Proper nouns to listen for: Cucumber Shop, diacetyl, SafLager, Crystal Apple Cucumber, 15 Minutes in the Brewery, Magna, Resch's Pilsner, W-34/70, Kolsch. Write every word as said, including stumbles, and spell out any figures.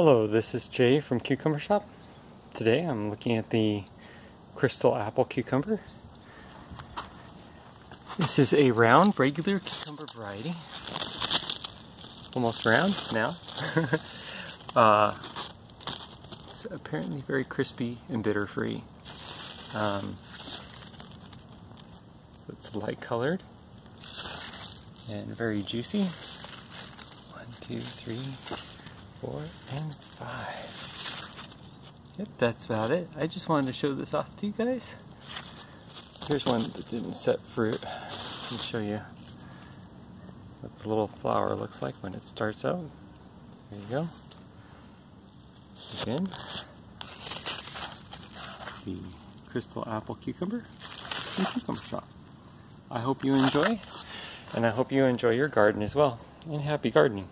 Hello, this is Jay from Cucumber Shop. Today I'm looking at the Crystal Apple Cucumber. This is a round, regular cucumber variety. Almost round now. uh, it's apparently very crispy and bitter-free. Um, so it's light-colored and very juicy. One, two, three, four, and five. Yep, that's about it. I just wanted to show this off to you guys. Here's one that didn't set fruit. Let me show you what the little flower looks like when it starts out. There you go. Again, the Crystal Apple Cucumber from Cucumber Shop. I hope you enjoy, and I hope you enjoy your garden as well, and happy gardening.